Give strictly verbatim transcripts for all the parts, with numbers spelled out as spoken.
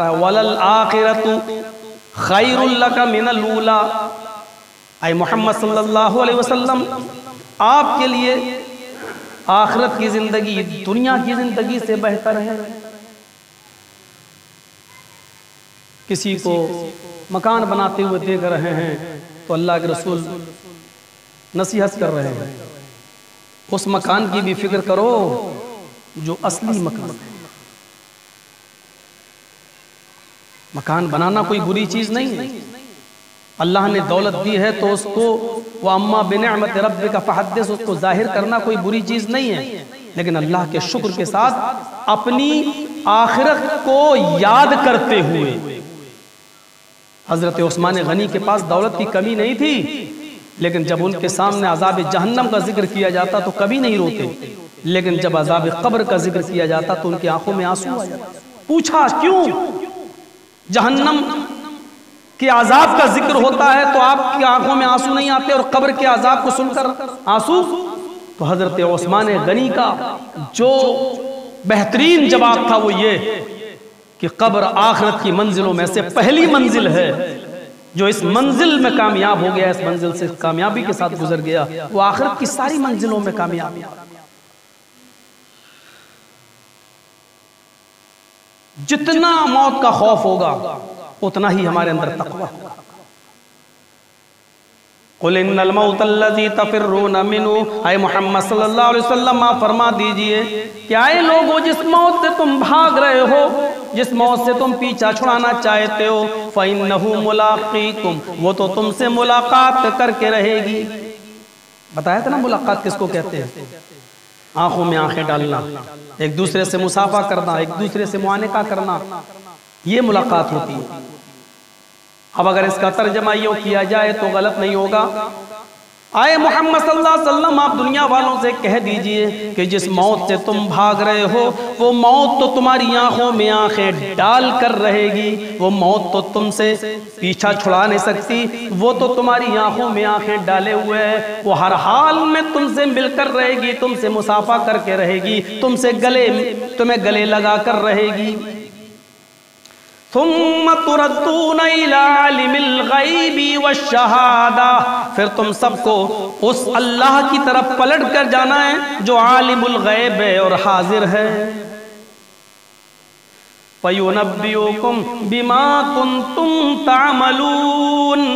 वलल आखिरतु खैरुल luck मिनल ऊला। आए मोहम्मद सल्लल्लाहु अलैहि वसल्लम, आपके लिए आखिरत की जिंदगी दुनिया की जिंदगी से बेहतर है। किसी को मकान बनाते हुए देख रहे हैं तो अल्लाह के रसूल नसीहत कर रहे हैं, उस मकान की भी फिक्र करो जो असली मकान है। मकान बनाना कोई बुरी चीज नहीं है, अल्लाह ने दौलत दी है तो उसको व अम्मा बिनिअमत रब्बिका फहद्दिस, उसको जाहिर करना कोई बुरी चीज नहीं है, लेकिन अल्लाह के शुक्र के साथ अपनी आखिरत को याद करते हुए। हजरत उस्मान गनी के पास दौलत की कमी नहीं थी, लेकिन जब उनके सामने अजाब जहन्नम का जिक्र किया जाता तो कभी नहीं रोते, लेकिन जब अजाब कब्र का जिक्र किया जाता तो उनकी आंखों में आंसू आ जाता। पूछा क्यों? जहन्नम के अजाब का जिक्र होता है तो आपकी आंखों में आंसू नहीं आते, और कब्र के अजाब को सुनकर आंसू? तो हजरत उस्मान गनी का जो बेहतरीन जवाब था वो ये कि कब्र आखिरत की मंजिलों में से पहली मंजिल है, जो इस मंजिल में कामयाब हो गया, इस मंजिल से कामयाबी के साथ गुजर गया, वो आखिरत की सारी मंजिलों में कामयाब। जितना मौत का खौफ होगा उतना ही हमारे अंदर तकवा होगा। कुल इन्नल मौत अल्लज़ी तफ़िरून मिनहू, आए मोहम्मद सल्लल्लाहु अलैहि वसल्लम आप फरमा दीजिए कि आए लोगों, जिस मौत से तुम भाग रहे हो, जिस मौत से तुम पीछा छुड़ाना चाहते हो, फ़इन्नहू मुलाक़ीकुम, वो तो तुमसे मुलाकात करके रहेगी। बताया था ना मुलाकात किसको कहते हैं? आंखों में आंखें डालना, एक दूसरे से मुसाफा करना, एक दूसरे से मुआनका करना, ये मुलाकात होती है। अब अगर इसका तर्जमा यूं किया जाए तो गलत नहीं होगा। आए मोहम्मद सल्लल्लाहु अलैहि वसल्लम आप दुनिया वालों से कह दीजिए कि जिस मौत से तुम भाग रहे हो वो मौत तो तुम्हारी आंखों में आंखें डाल कर रहेगी, वो मौत तो तुमसे पीछा छुड़ा नहीं सकती, वो तो तुम्हारी आंखों में आंखें डाले हुए है, वो हर हाल में तुमसे मिलकर रहेगी, तुमसे मुसाफा करके रहेगी, तुमसे गले तुम्हें गले लगा कर रहेगी। थुम्मा तुरद्दूना इला आलिमिल गैबी वश्शहादा, फिर तुम सबको उस अल्लाह की तरफ पलट कर जाना है जो आलिमुल गैब है और हाजिर है। फयुनब्बियुकुम बिमा कुंतुम तामलून,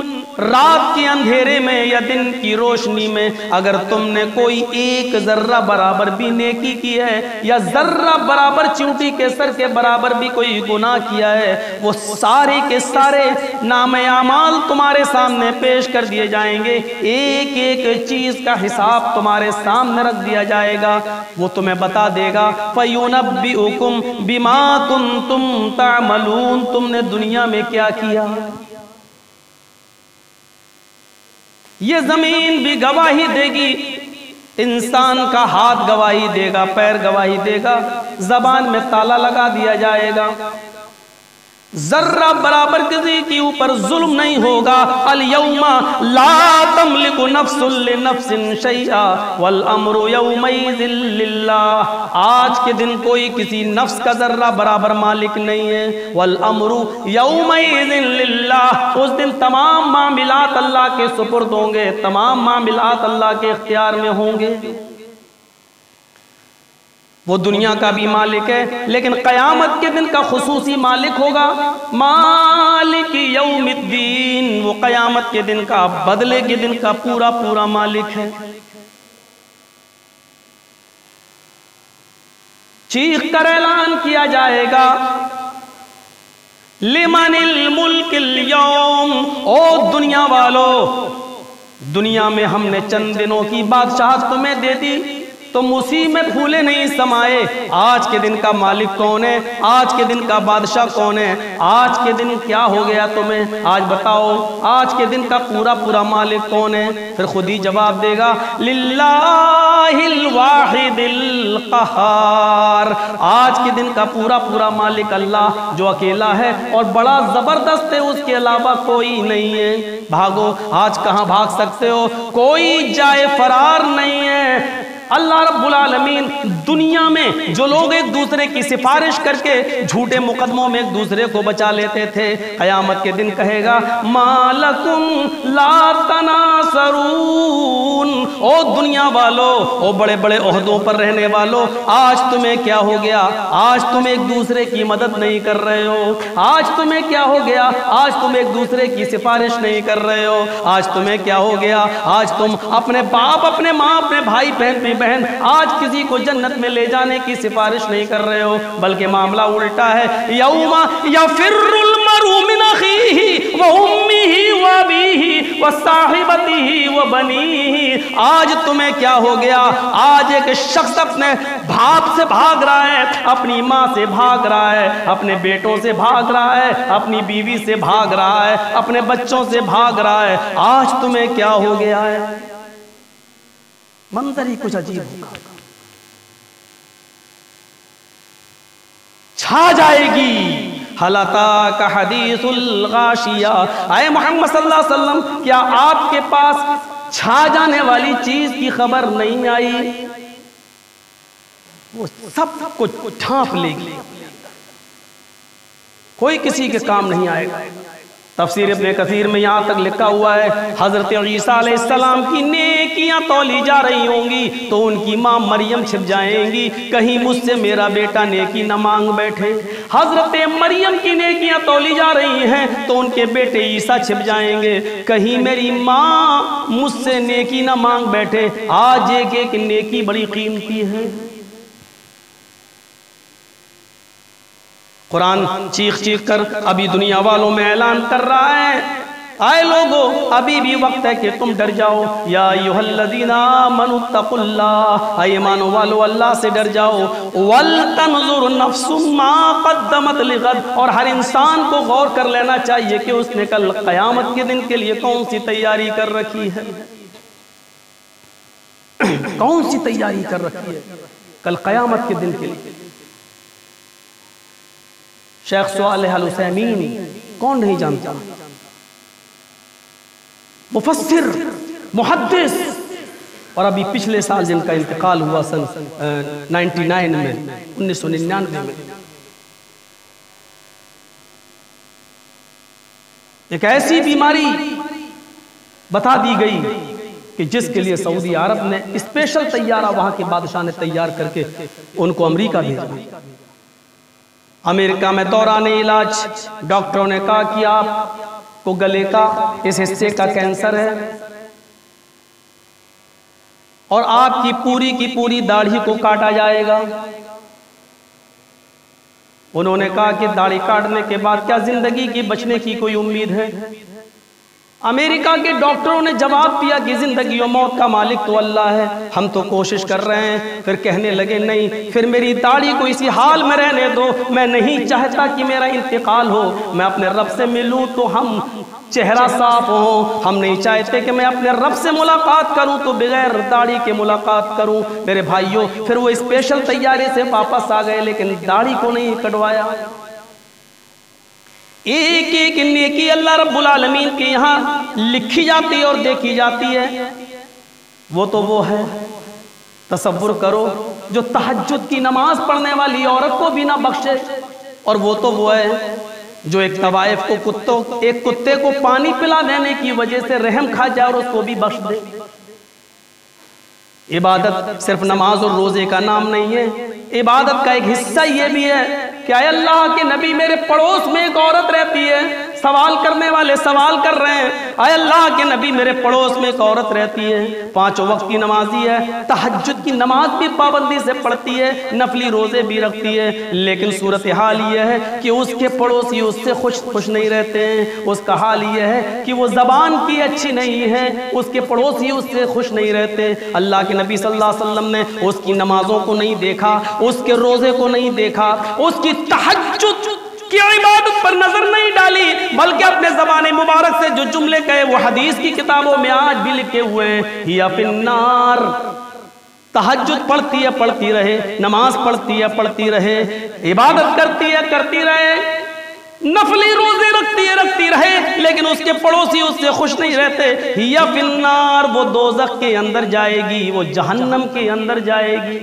रात के अंधेरे में या दिन की रोशनी में अगर तुमने कोई एक जर्रा बराबर भी नेकी की है या जर्रा बराबर चिमटी के सर के बराबर भी कोई गुनाह किया है, वो सारे के सारे नाम अमाल तुम्हारे सामने पेश कर दिए जाएंगे, एक एक चीज का हिसाब तुम्हारे सामने रख दिया जाएगा, वो तुम्हें बता देगा। फयुनब्बियुकुम बिमा कुंतुम तामलून, तुमने दुनिया में क्या किया, ये जमीन भी गवाही देगी, इंसान का हाथ गवाही देगा, पैर गवाही देगा, जबान में ताला लगा दिया जाएगा, जर्रा बराबर किसी के ऊपर जुल्म नहीं होगा। अल यौमा ला तमलिकु नफ्सुन लिनफ्सिन शैआ वल अम्रु यौमइज़िन लिल्लाह, आज के दिन कोई किसी नफ्स का जर्रा बराबर मालिक नहीं है। वल अम्रु यौमइज़िन लिल्लाह, उस दिन तमाम मामलात अल्लाह के सुपुर्द होंगे, तमाम मामलात अल्लाह के इख्तियार में होंगे। वो दुनिया का भी मालिक है, लेकिन कयामत के दिन का खुसूसी मालिक होगा, मालिक यौमिद्दीन, वो कयामत के दिन का, बदले के दिन का पूरा पूरा मालिक है। चीख कर ऐलान किया जाएगा, लिमनिल मुल्किल यौम, ओ दुनिया वालो, दुनिया में हमने चंद दिनों की बादशाहत तुम्हें दे दी, तुम तो उसी में फूले नहीं समाये, आज के दिन का मालिक कौन है, आज के दिन का बादशाह कौन है, आज के दिन क्या हो गया तुम्हें, आज बताओ, आज के दिन का पूरा पूरा मालिक कौन है? फिर खुद ही जवाब देगा, लिल्लाहिल वाहिदिल कहार, आज के दिन का पूरा पूरा मालिक अल्लाह जो अकेला है और बड़ा जबरदस्त है, उसके अलावा कोई नहीं है। भागो, आज कहाँ भाग सकते हो, कोई जाए फरार नहीं है, अल्लाह रब्बुल आलमीन दुनिया में जो लोग एक दूसरे की सिफारिश करके झूठे मुकदमों में एक दूसरे को बचा लेते थे, क़यामत के दिन कहेगा मालकुम ला तनासरून, ओ दुनिया वालों, ओ बड़े बड़े ओहदों पर रहने वालों, आज तुम्हें क्या हो गया, आज तुम एक दूसरे की मदद नहीं कर रहे हो, आज तुम्हें क्या हो गया, आज तुम एक दूसरे की सिफारिश नहीं कर रहे हो, आज तुम्हें क्या हो गया, आज तुम अपने बाप, अपने माँ, अपने भाई बहन भी बहन आज किसी को जन्नत में ले जाने की सिफारिश नहीं कर रहे हो, बल्कि मामला उल्टा है। यौमा यफिरुल मरु मिन अखीही व उम्मीही व अबीही व साहिबतीही व बनीही, आज तुम्हें क्या हो गया, आज एक शख्स अपने बाप से भाग रहा है, अपनी माँ से भाग रहा है, अपने बेटों से भाग रहा है, अपनी बीवी से भाग रहा है, अपने बच्चों से भाग रहा है, आज तुम्हें क्या हो गया है। मंजर ही कुछ अजीब होगा, छा जाएगी। हलका का हदीसुल गाशिया, आए मोहम्मद सल्लल्लाहु अलैहि वसल्लम, क्या आपके पास छा जाने वाली चीज की खबर नहीं आई? वो सब को ठाप लेगी, कोई किसी के काम नहीं आएगा। तफसीर इब्ने कसीर में यहाँ तक लिखा हुआ है, हज़रत ईसा अलैहिस्सलाम की नेकियां तौली जा रही होंगी तो उनकी माँ मरियम छिप जाएंगी, कहीं मुझसे मेरा बेटा नेकी न मांग बैठे। हज़रत मरियम की नेकियां तौली जा रही हैं तो उनके बेटे ईसा छिप जाएंगे, कहीं मेरी माँ मुझसे नेकी न मांग बैठे। आज एक एक नेकी बड़ी कीमती है। कुरान चीख चीख कर अभी दुनिया वालों में ऐलान कर रहा है, आए लोगो अभी भी वक्त है कि तुम डर जाओ। या अय्युहल्लज़ीना आमनु तक़ुल्लाह, आए ईमानों वालों अल्लाह से डर जाओ। वल तनज़ुर नफ़्सुम मा क़द्दमत लिग़द, और हर इंसान को गौर कर लेना चाहिए कि उसने कल क़यामत के दिन के लिए कौन सी तैयारी कर रखी है, कौन सी तैयारी कर रखी है कल क़यामत के दिन के लिए। शेख सालिह अल-हुसैनी कौन नहीं जानता, मुफस्सिर, मुहद्दिस, और अभी पिछले साल जिनका इंतकाल हुआ सन निन्यानवे में, उन्नीस सौ निन्यानवे में, एक ऐसी बीमारी बता दी गई कि जिसके लिए सऊदी अरब ने स्पेशल तैयारा वहां के बादशाह ने तैयार करके उनको अमेरिका भेजा। अमेरिका में दौरान इलाज डॉक्टरों ने कहा कि आपको गले का इस हिस्से का कैंसर है और आपकी पूरी की पूरी दाढ़ी को काटा जाएगा। उन्होंने कहा कि दाढ़ी काटने के बाद क्या जिंदगी की बचने की कोई उम्मीद है? अमेरिका के डॉक्टरों ने जवाब दिया कि जिंदगी और मौत का मालिक तो अल्लाह है, हम तो कोशिश कर रहे हैं। फिर कहने लगे नहीं, फिर मेरी दाढ़ी को इसी हाल में रहने दो, मैं नहीं चाहता कि मेरा इंतकाल हो, मैं अपने रब से मिलूं तो हम चेहरा साफ हो, हम नहीं चाहते कि मैं अपने रब से मुलाकात करूं तो बगैर दाढ़ी के मुलाकात करूं। मेरे भाइयों, फिर वो स्पेशल तैयारी से वापस आ गए लेकिन दाढ़ी को नहीं कटवाया। एक एक नेकी अल्लाह रब्बुल आलमीन के यहाँ लिखी जाती है और देखी जाती है। वो तो वो है, तसव्वुर करो जो तहज्जुद की नमाज पढ़ने वाली औरत को भी ना बख्शे, और वो तो वो है जो एक तवाइफ को कुत्तों एक कुत्ते को पानी पिला देने की वजह से रहम खा जाए और उसको भी बख्श दे। इबादत सिर्फ नमाज और रोजे का नाम नहीं है, इबादत का एक हिस्सा ये भी है। क्या अल्लाह के नबी, मेरे पड़ोस में एक औरत रहती है, सवाल करने वाले सवाल कर रहे हैं, आए अल्लाह के नबी मेरे पड़ोस में एक औरत रहती है, पांचों वक्त की नमाजी है, तहज्जुद की नमाज भी पाबंदी से पढ़ती है, नफली रोजे भी रखती है, लेकिन सूरत हाल यह है कि उसके पड़ोसी उससे खुश खुश नहीं रहते हैं। उसका हाल यह है कि वो जबान की अच्छी नहीं है, उसके पड़ोसी उससे खुश नहीं रहते। अल्लाह के नबी सल्लल्लाहु अलैहि वसल्लम ने उसकी नमाजों को नहीं देखा, उसके रोजे को नहीं देखा, उसकी तहज्जुद की इबादत पर नजर नहीं डाली, बल्कि अपने ज़बान मुबारक से जो जुमले कहे वो हदीस की किताबों में आज भी लिखे हुए हैं। या फिन्नार, तहज्जुद पढ़ती है पढ़ती रहे, नमाज पढ़ती है पढ़ती रहे, इबादत करती है करती रहे, नफली रोजे रखती है रखती है लेकिन उसके पड़ोसी उससे खुश नहीं रहते। हिया फिलनार, वो दोजख के अंदर जाएगी, वो जहन्नम के अंदर जाएगी।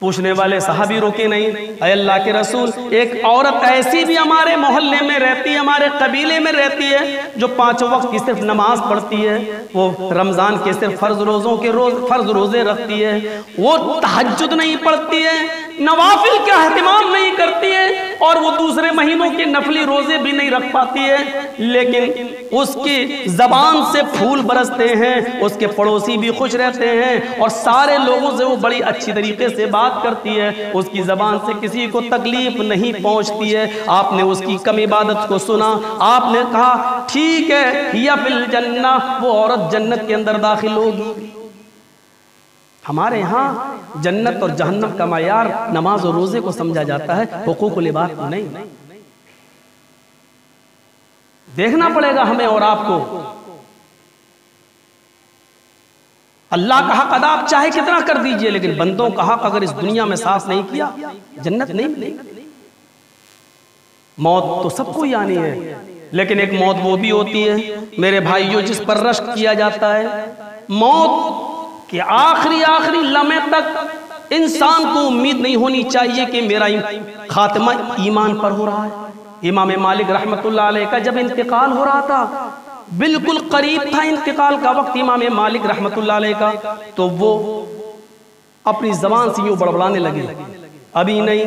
पूछने वाले साहबी रुके नहीं, अय अल्लाह के रसूल, एक औरत ऐसी भी हमारे मोहल्ले में रहती है, हमारे कबीले में रहती है, जो पांचों वक्त की सिर्फ नमाज पढ़ती है, वो रमजान के सिर्फ फर्ज रोजों के रोज फर्ज रोजे रखती है, वो तहज्जुद नहीं पढ़ती है, नवाफिल का अहतमाम नहीं करती है, और वो दूसरे महीनों के नफली रोजे भी नहीं रख पाती है, लेकिन उसकी जबान से फूल बरसते हैं, उसके पड़ोसी भी खुश रहते हैं और सारे लोगों से वो बड़ी अच्छी तरीके से बात करती है, उसकी जबान से किसी को तकलीफ नहीं पहुंचती है। आपने उसकी कम इबादत को सुना, आपने कहा ठीक है, या फिल जन्ना, वो औरत जन्नत के अंदर दाखिल होगी। हमारे यहाँ जन्नत और जहन्नम का मायार नमाज और रोजे को समझा जाता है, हुकूक लिबास को नहीं। देखना पड़ेगा हमें और आपको, अल्लाह का हक अदा आप चाहे कितना कर दीजिए, लेकिन बंदों का हक अगर इस दुनिया में साफ नहीं किया, जन्नत नहीं मिलेगी। मौत तो सबको ही आनी है, लेकिन एक मौत वो भी होती है मेरे भाइयों जिस पर रश्क किया जाता है। मौत के आखिरी आखिरी लम्हे तक इंसान को उम्मीद नहीं होनी चाहिए कि मेरा खात्मा ईमान पर हो रहा है। इमाम मालिक रहमतुल्लाह अलैह का जब इंतकाल हो रहा था, बिल्कुल करीब था इंतकाल का वक्त इमाम मालिक रहमतुल्लाह अलैह का, तो वो अपनी जबान से यूं बड़बड़ाने लगे, अभी नहीं,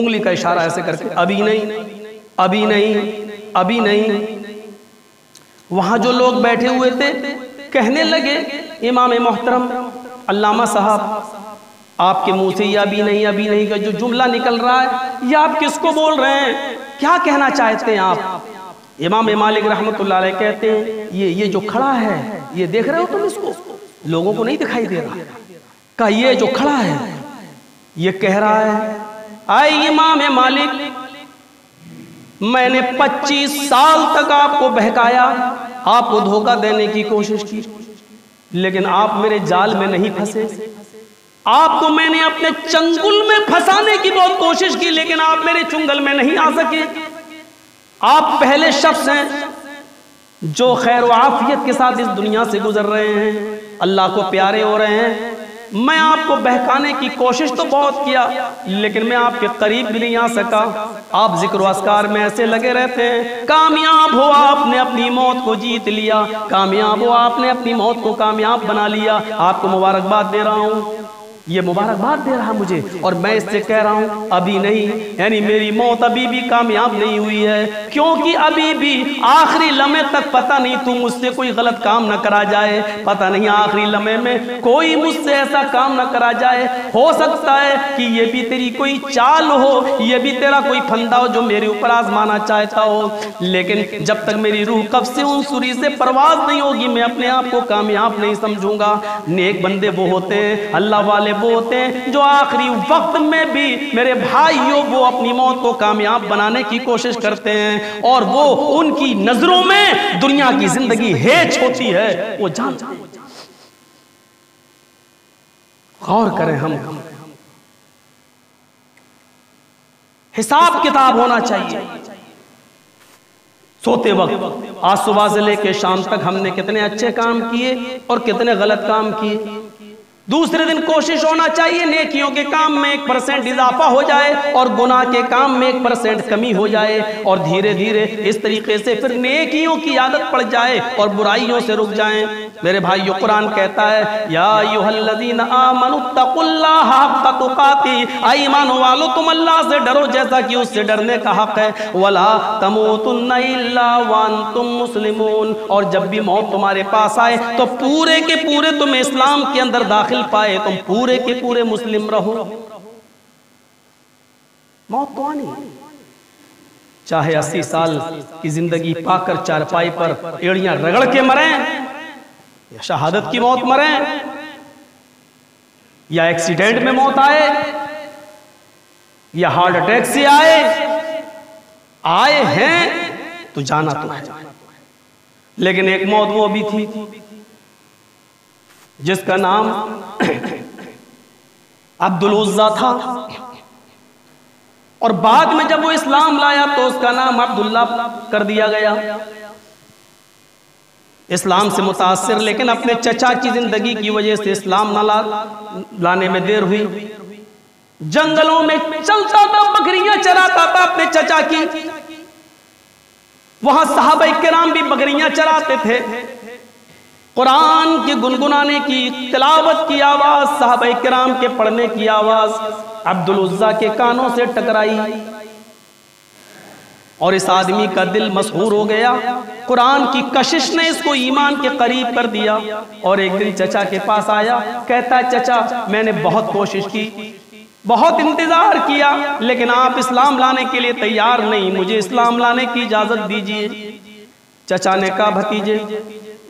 उंगली का इशारा ऐसे करके, अभी नहीं, अभी नहीं, अभी नहीं। वहां जो लोग बैठे हुए थे कहने लगे, इमाम मोहतरम अल्लामा साहब, आपके मुंह से ये अभी नहीं अभी नहीं का जो जुमला निकल रहा है, ये आप किसको बोल रहे हैं, क्या कहना चाहते हैं आप? इमाम मालिक रहमतुल्लाह अलैह कहते हैं, ये ये जो खड़ा है, ये देख रहे हो तुम इसको? लोगों को नहीं दिखाई दे रहा का, ये जो खड़ा है ये कह रहा है, आए इमाम मालिक, मैंने पच्चीस साल तक आपको बहकाया, आपको धोखा देने की कोशिश की, लेकिन आप मेरे जाल में नहीं फंसे। आपको मैंने अपने चंगुल में फंसाने की बहुत कोशिश की, लेकिन आप मेरे चंगुल में नहीं आ सके। आप पहले शख्स हैं जो खैर आफियत के साथ इस दुनिया से गुजर रहे हैं, अल्लाह को प्यारे हो रहे हैं। मैं आपको बहकाने की कोशिश तो बहुत किया, लेकिन मैं आपके करीब भी नहीं आ सका। आप जिक्र अस्कार में ऐसे लगे रहते हैं, कामयाब हो आपने अपनी मौत को जीत लिया, कामयाब हो आपने अपनी मौत को कामयाब बना लिया। आपको मुबारकबाद दे रहा हूँ, ये मुबारकबाद दे रहा मुझे, और मैं इससे कह रहा हूँ अभी नहीं, यानी मेरी मौत अभी भी कामयाब नहीं हुई है, क्योंकि अभी भी आखिरी लम्हे तक पता नहीं तू मुझसे कोई गलत काम ना करा जाए, पता नहीं आखिरी लम्हे में कोई मुझसे ऐसा काम ना करा जाए। हो सकता है कि ये भी तेरी कोई चाल हो, ये भी तेरा कोई फंदा हो जो मेरे ऊपर आजमाना चाहता हो, लेकिन जब तक मेरी रूह कब से उन सुरी से परवाज नहीं होगी, मैं अपने आप को कामयाब नहीं समझूंगा। नेक बंदे वो होते हैं, अल्लाह वाले वो होते हैं, जो आखिरी वक्त में भी मेरे भाइयों वो अपनी मौत को कामयाब बनाने की कोशिश करते हैं, और वो उनकी नजरों में दुनिया की जिंदगी हेच होती है। वो जान गौर करें, हम हिसाब किताब होना चाहिए। सोते वक्त आज सुबह से लेकर शाम तक हमने कितने अच्छे काम किए और कितने गलत काम किए, दूसरे दिन कोशिश होना चाहिए नेकियों के काम में एक परसेंट इजाफा हो जाए और गुनाह के काम में एक परसेंट कमी हो जाए, और धीरे धीरे इस तरीके से फिर नेकियों की आदत पड़ जाए और बुराइयों से रुक जाएं। मेरे भाइयों, कुरान कहता है, या अय्युहल्लज़ीना आमनु तक़ुल्लाहा हक़्क़ तुक़ातिह, ऐ ईमान वालों तुम अल्लाह से डरो जैसा कि उससे डरने का हक है, वला तमूतुन्ना इल्ला व अंतुम मुस्लिमून, और जब भी मौत तुम्हारे पास आए तो पूरे के पूरे तुम इस्लाम के अंदर दाखिल पाए, तुम पूरे के पूरे मुस्लिम रहो। मौत तो आनी, चाहे अस्सी साल की जिंदगी पाकर चारपाई पर एड़ियां रगड़ के मरें, या शहादत की मौत मरें, या एक्सीडेंट में मौत आए, या हार्ट अटैक से आए आए हैं तो जाना तो है, लेकिन एक मौत वो भी थी जिसका नाम अब्दुल उज़्ज़ा था। और बाद में जब वो इस्लाम लाया तो उसका नाम अब्दुल्ला कर दिया गया, इस्लाम से मुतासिर, लेकिन अपने चचा की जिंदगी की वजह से इस्लाम न ला, लाने में देर हुई। जंगलों में चलता था, बकरियां चराता था अपने चचा की, वहां सहाबा किराम भी बकरियां चराते थे। कुरान के गुनगुनाने की, तिलावत की आवाज, सहाबा किराम के पढ़ने की आवाज अब्दुल उज्जा के कानों से टकराई और इस आदमी का दिल मशहूर हो गया। कुरान की कशिश ने इसको ईमान के करीब कर दिया और एक दिन चचा के पास आया, कहता है चचा मैंने बहुत कोशिश की, बहुत इंतजार किया, लेकिन आप इस्लाम लाने के लिए तैयार नहीं, मुझे इस्लाम लाने की इजाजत दीजिए। चचा ने कहा भतीजे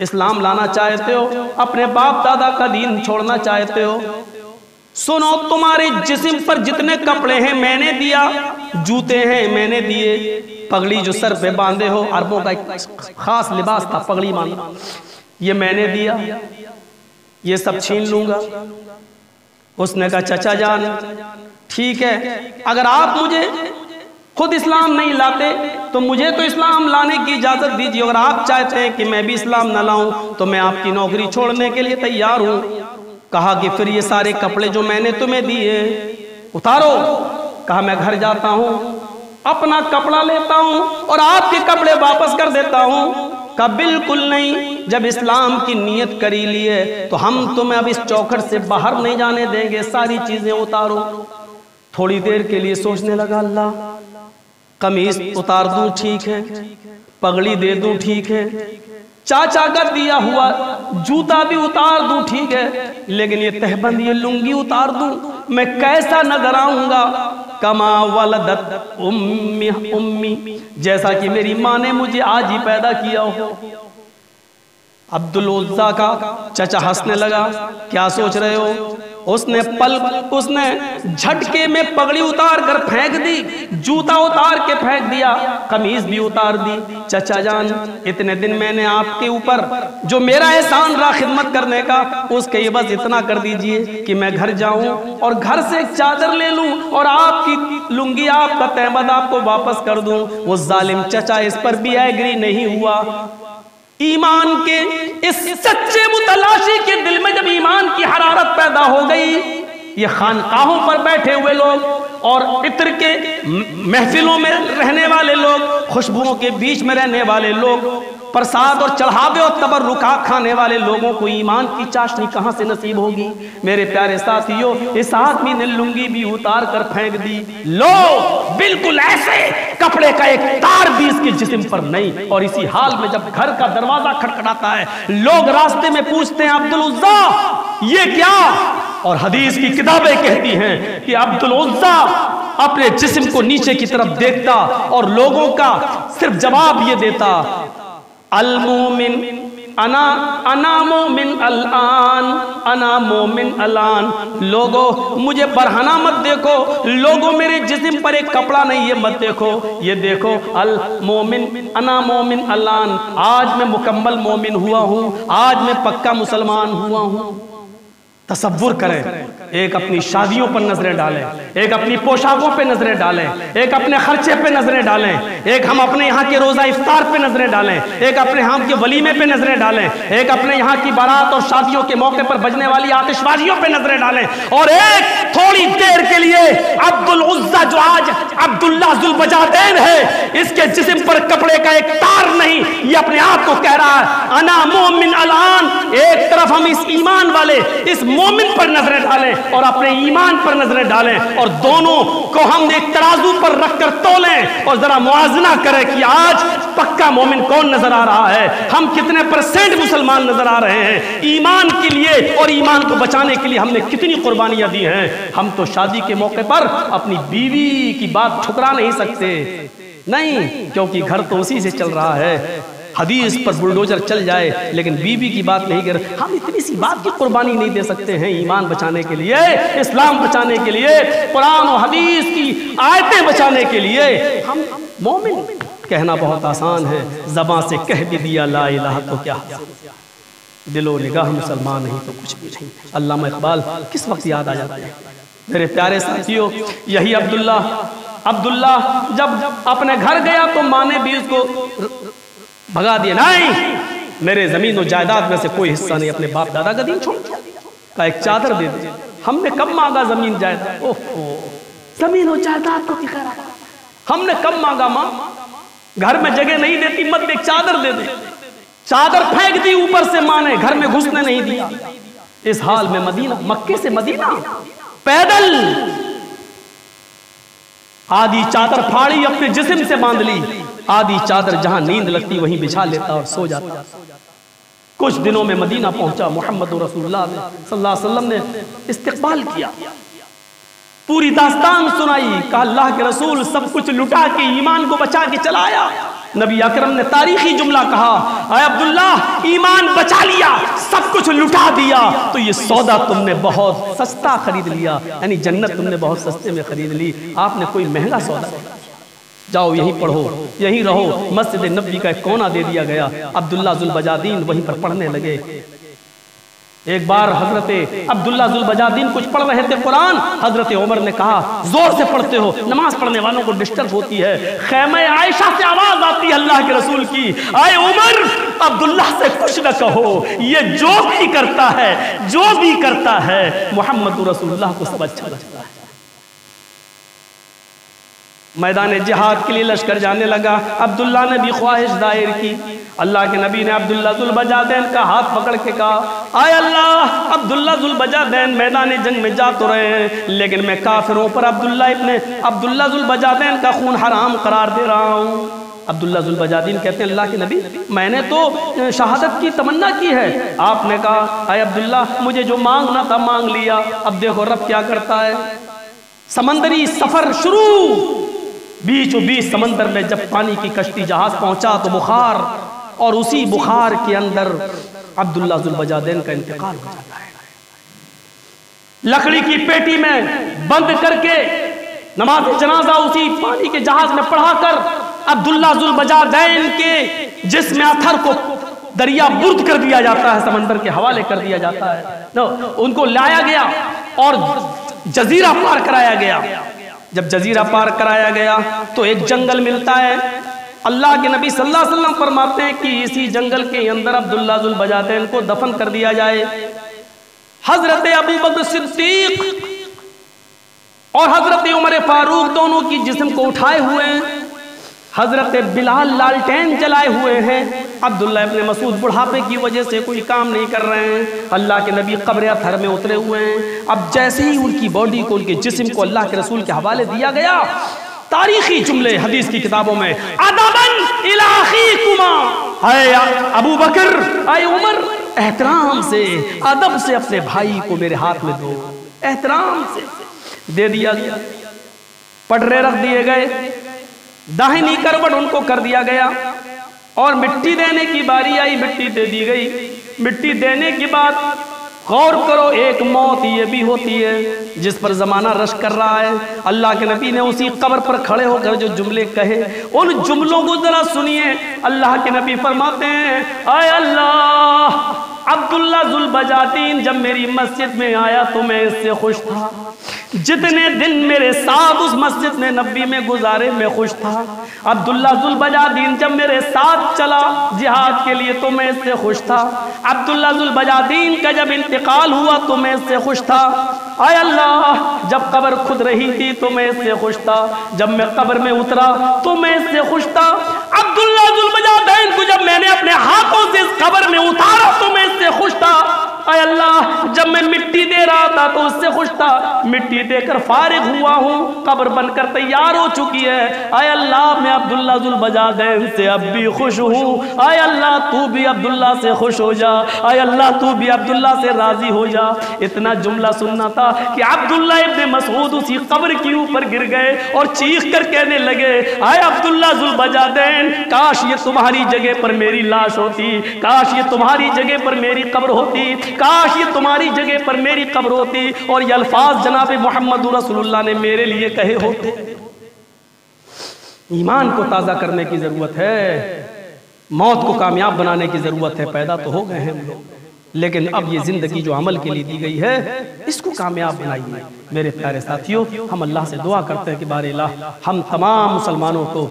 इस्लाम लाना चाहते हो, अपने बाप दादा का दीन छोड़ना चाहते हो, सुनो तुम्हारे जिस्म पर जितने कपड़े हैं मैंने दिया, जूते हैं मैंने दिए, पगड़ी जो सर पे बांधे हो, अरबों का एक खास लिबास था पगड़ी माना, ये मैंने दिया, ये सब छीन लूंगा। उसने कहा चचा जान ठीक है, अगर आप मुझे खुद इस्लाम नहीं लाते तो मुझे तो इस्लाम लाने की इजाज़त दीजिए, अगर आप चाहते हैं कि मैं भी इस्लाम ना लाऊं तो मैं आपकी नौकरी छोड़ने के लिए तैयार हूं। कहा कि फिर ये सारे कपड़े जो मैंने तुम्हें दिए उतारो। कहा मैं घर जाता हूं, अपना कपड़ा लेता हूं और आपके कपड़े वापस कर देता हूं। कहा बिल्कुल नहीं, जब इस्लाम की नीयत करी लिए तो हम तुम्हें अब इस चौखट से बाहर नहीं जाने देंगे, सारी चीजें उतारो। थोड़ी देर के लिए सोचने लगा अल्लाह कमीज उतार दूं ठीक है, पगड़ी दे दूं ठीक है, चाचा का दिया हुआ जूता भी उतार दूं ठीक है, लेकिन ये तहबंद ये लुंगी उतार दूं, मैं कैसा नजर आऊंगा। कमा वलदत उम्मी उम्मी, जैसा कि मेरी माँ ने मुझे आज ही पैदा किया हो। अब्दुल उज्जा का चचा हंसने लगा, क्या सोच रहे हो? उसने पल उसने झटके में पगड़ी उतार कर फेंक दी, जूता उतार के फेंक दिया, कमीज भी उतार दी। चचा जान इतने दिन मैंने आपके ऊपर जो मेरा एहसान रहा खिदमत करने का, उसके बस इतना कर दीजिए कि मैं घर जाऊं और घर से एक चादर ले लूं और आपकी लुंगी आपका तहबंद आपको वापस कर दूं। वो जालिम चचा इस पर भी एग्री नहीं हुआ। ईमान के इस सच्चे मुतलाशी के दिल में जब ईमान की हरारत पैदा हो गई, ये खानकाहों पर बैठे हुए लोग और इत्र के महफिलों में रहने वाले लोग, खुशबुओं के बीच में रहने वाले लोग, प्रसाद और चढ़ावे और तबर्रुका खाने वाले लोगों को ईमान की चाशनी कहाँ से नसीब होगी? मेरे प्यारे साथियों, इस आदमी ने लुंगी भी उतार कर फेंक दी। लो बिल्कुल ऐसे कपड़े का एक तार भी इसके जिस्म पर नहीं। और इसी हाल में जब घर का दरवाजा खटखटाता है, लोग रास्ते में पूछते हैं अब्दुल उज्जा ये क्या? और हदीस की किताबें कहती हैं कि अब्दुल उज्जा अपने जिस्म को नीचे की तरफ देखता और लोगों का सिर्फ जवाब ये देता, अल मोमिन अना अना मोमिन अलान अना मोमिन अलान। लोगो मुझे बरहना मत देखो, लोगो मेरे जिस्म पर एक कपड़ा नहीं है मत देखो, ये देखो अल मोमिन अना मोमिन अलान। आज मैं मुकम्मल मोमिन हुआ हूँ, आज मैं पक्का मुसलमान हुआ हूँ। तसव्वुर करें, एक अपनी शादियों पर नजरें डालें, एक अपनी पोशाकों पे नजरें डालें, एक अपने खर्चे पे नजरें डालें, एक हम अपने यहाँ के रोजा इफ्तार पे नजरें डालें, एक अपने यहाँ के वलीमे पे नजरें डालें, एक अपने यहाँ की बारात और शादियों के मौके पर बजने वाली आतिशबाजियों पे नजरें डालें, और एक थोड़ी देर के लिए अब्दुल उज्जा जो आज अब्दुल्ला ज़ुल्बजादैन है, इसके जिस्म पर कपड़े का एक तार नहीं, ये अपने आप को कह रहा है अना मोमिन अलान। एक तरफ हम इस ईमान वाले इस मोमिन पर नजरें डालें और अपने ईमान पर नजरें डालें, और दोनों को हम एक तराजू पर रखकर तोलें और जरा मुआजना करें कि आज पक्का मोमिन कौन नजर आ रहा है, हम कितने परसेंट मुसलमान नजर आ रहे हैं। ईमान के लिए और ईमान को बचाने के लिए हमने कितनी कुर्बानियां दी हैं। हम तो शादी के मौके पर अपनी बीवी की बात ठुकरा नहीं सकते, नहीं, क्योंकि घर तो उसी से चल रहा है। हदीस पर बुलडोजर चल जाए लेकिन बीबी की बात नहीं कर, हम इतनी सी बात की कुर्बानी नहीं दे सकते हैं। ईमान बचाने के लिए, इस्लाम बचाने के लिए, कुरान और हदीस की आयतें बचाने के लिए हम मोमिन कहना बहुत आसान है, जबां से कह भी दिया ला इलाहा तो क्या, दिलो निगाह मुसलमान नहीं तो कुछ भी नहीं। अल्लामा इकबाल किस वक्त याद आ जाता है। मेरे प्यारे साथियों, यही अब्दुल्ला अब्दुल्ला जब अपने घर गया तो माँ ने भी उसको भगा दिया, नहीं मेरे जमीन और जायदाद में से कोई हिस्सा नहीं, अपने बाप दादा का दिन छोड़ का एक चादर दे दे, हमने कब मांगा जमीन जायदाद, ओहो जमीन और जायदाद को दिखा रहा, हमने कब मांगा माँ, घर में जगह नहीं देती मत एक चादर दे दे, चादर फेंक दी ऊपर से माँ ने, घर में घुसने नहीं दिया। इस हाल में मदीना, मक्के से मदीना पैदल, आधी चादर फाड़ी अपने जिस्म से बांध ली, आधी चादर जहां नींद लगती वहीं बिछा लेता और सो जाता। कुछ दिनों में मदीना पहुंचा, मोहम्मद रसूलुल्लाह सल्लल्लाहु अलैहि वसल्लम ने इस्तकबाल किया, पूरी दास्तान सुनाई, कहा अल्लाह के रसूल सब कुछ लुटा के ईमान को बचा के चलाया। नबी अकरम ने तारीखी जुमला कहा, आए अब्दुल्लाह ईमान बचा लिया, सब कुछ लुटा दिया, तो ये सौदा तुमने बहुत सस्ता खरीद लिया, यानी जन्नत तुमने बहुत सस्ते में खरीद ली, आपने कोई महंगा सौदा। जाओ यहीं पढ़ो, यहीं रहो। मस्जिद नबी का एक कोना दे दिया गया, अब्दुल्ला जुलबजादीन वहीं पर पढ़ने लगे। एक बार हजरत अब्दुल्ला जुलबजादीन कुछ पढ़ रहे थे कुरान, हजरत उमर ने कहा जोर से पढ़ते हो, नमाज पढ़ने वालों को डिस्टर्ब होती है। खैमे आयशा से आवाज आती है अल्लाह के रसूल की, आए उमर अब्दुल्ला से कुछ न कहो, ये जो भी करता है जो भी करता है मोहम्मद रसूलुल्लाह को सब अच्छा लगता है। मैदान जिहाद के लिए लश्कर जाने लगा, अब्दुल्ला ने भी ख्वाहिश दायर की। अल्लाह के नबी ने अब्दुल्ला जुलबजादैन का हाथ पकड़ के कहा, आय अल्लाह अब्दुल्ला जुलबजादैन मैदान जंग में जा तो रहे हैं, लेकिन मैं काफिरों पर अब्दुल्ला इब्ने अब्दुल्ला जुलबजादैन का खून हराम करार दे रहा हूँ। अब्दुल्ला जुलबजादीन कहते हैं, अल्लाह के नबी मैंने तो शहादत की तमन्ना की है, आपने कहा आय अब्दुल्ला मुझे जो मांगना था मांग लिया, अब देखो रब क्या करता है। समंदरी सफर शुरू, बीचो बीच समंदर में जब पानी की कश्ती जहाज पहुंचा तो बुखार, और उसी बुखार के अंदर अब्दुल्ला जुलबजादैन का इंतकाल हो जाता है। लकड़ी की पेटी में बंद करके नमाज जनाजा उसी पानी के जहाज में पढ़ाकर अब्दुल्ला जुलबजादैन के जिस्म अथर को दरिया बुर्द कर दिया जाता है, समंदर के हवाले कर दिया जाता है। तो उनको लाया गया और जजीरा पार कराया गया। जब जजीरा पार कराया गया तो एक जंगल मिलता है। अल्लाह के नबी सल्लल्लाहु अलैहि वसल्लम फरमाते हैं कि इसी जंगल के अंदर अब्दुल्ला जुलबजादैन को दफन कर दिया जाए। हजरत अबू बकर सिद्दीक और हजरत उमर फारूक दोनों की जिस्म को उठाए हुए हैं, हजरत बिलाल लालटेन जलाए हुए हैं, अब्दुल्ला इब्न मसूद बुढ़ापे की वजह से कोई काम नहीं कर रहे हैं। अल्लाह के नबी कब्र अथर में उतरे हुए हैं। अब जैसे ही उनकी बॉडी को, उनके जिस्म को अल्लाह के रसूल के हवाले दिया गया, तारीखी जुमले हदीस की किताबों में, अदबन इलाहीकुमा, हाय अबू बकर हाय उमर, एहतराम से अदब से अपने भाई को मेरे हाथ में दो, एहतराम से दे दिया गया। पटरे रख दिए गए, दाहिनी करवट उनको कर दिया गया और मिट्टी देने की बारी आई, मिट्टी दे दी गई। मिट्टी देने के बाद गौर करो, एक मौत ये भी होती है जिस पर ज़माना रश कर रहा है। अल्लाह के नबी ने उसी कब्र पर खड़े होकर जो जुमले कहे, उन जुमलों को जरा सुनिए। अल्लाह के नबी फरमाते हैं, आय अल्लाह अब्दुल्ला जुलबजादीन जब मेरी मस्जिद में आया तो मैं इससे खुश था, जितने दिन मेरे साथ उस मस्जिद में नबी में गुजारे मैं खुश था। अब्दुल्ला जुलबजादीन जब मेरे साथ चला जिहाद के लिए तो मैं इससे खुश था। अब्दुल्ला जुलबजादीन का जब इंतकाल हुआ तो मैं इससे खुश था। आय अल्लाह जब कब्र खुद रही थी तो मैं इससे खुश था, जब मैं कब्र में उतरा तो मैं इससे खुश था। अब्दुल्ला जुलबजादीन को जब मैंने अपने हाथों से इस कब्र में उतारा तो मैं इससे खुश था। आय अल्लाह जब मैं मिट्टी दे रहा था तो उससे खुश था, मिट्टी देकर फारिग हुआ हूँ, कब्र बनकर तैयार हो चुकी है। आय अल्लाह मैं अब्दुल्ला जुलबजादैन से अब भी खुश हूँ। आय अल्लाह तू भी अब्दुल्ला से खुश हो जा, आय अल्लाह तू भी अब्दुल्ला से राजी हो जा। इतना जुमला सुनना था कि अब्दुल्ला इब्न मसूद उसी कब्र के ऊपर गिर गए और चीख कर कहने लगे, आय अब्दुल्ला जुलबजादैन काश ये तुम्हारी जगह पर मेरी लाश होती, काश ये तुम्हारी जगह पर मेरी कब्र होती, काश ये तुम्हारी जगह पर मेरी कब्र होती और ये अल्फाज जनाब मोहम्मद रसूलुल्लाह ने मेरे लिए कहे होते। ईमान को ताजा करने की जरूरत है, मौत को कामयाब बनाने की जरूरत है। पैदा तो हो गए हैं हम लोग, लेकिन अब ये जिंदगी जो अमल के लिए दी गई है इसको कामयाब बनाइए। मेरे प्यारे साथियों, हम अल्लाह से दुआ करते हैं कि बारे अल्लाह हम तमाम मुसलमानों को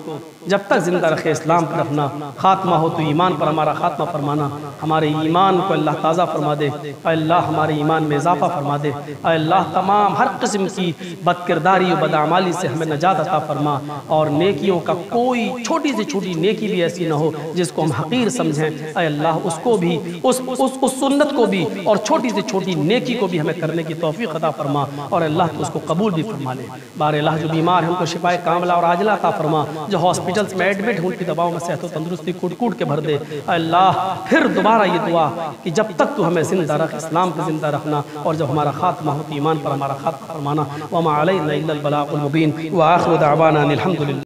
जब तक जिंदा रखे इस्लाम पर अपना खात्मा हो तो ईमान पर हमारा खात्मा फरमाना, हमारे ईमान को अल्लाह ताज़ा फरमा दे, अल्लाह हमारे ईमान में इजाफा फरमा दे, अल्लाह तमाम हर किस्म की बदकिरदारी और बदअमाली से हमें नजात अता फरमा और नेकियों का कोई छोटी से छोटी नेकी भी ऐसी ना हो जिसको हम हकीर समझें। अल्लाह उसको भी उस उस उस सुन्नत को भी और छोटी से छोटी नेकी को भी हमें करने की तौफीक अता फरमा और अल्लाह तो उसको कबूल भी फरमा ले। बारे अल्लाह जो बीमार है उनको शिफाए कामला और आजला अता फरमा, जो हॉस्पिटल हॉस्पिटल्स में एडमिट हो उनकी दवाओं में सेहत तंदुरुस्ती कूट कूट के भर दे। अल्लाह फिर दोबारा ये दुआ कि जब तक तू हमें जिंदा रख इस्लाम पर जिंदा रखना और जब हमारा खात्मा हो तो ईमान पर हमारा खात्मा फरमाना। वमा अलैना इल्ला अल बलागुल मुबीन व आखिरु दअवाना अनिल हम्दुलिल्लाह।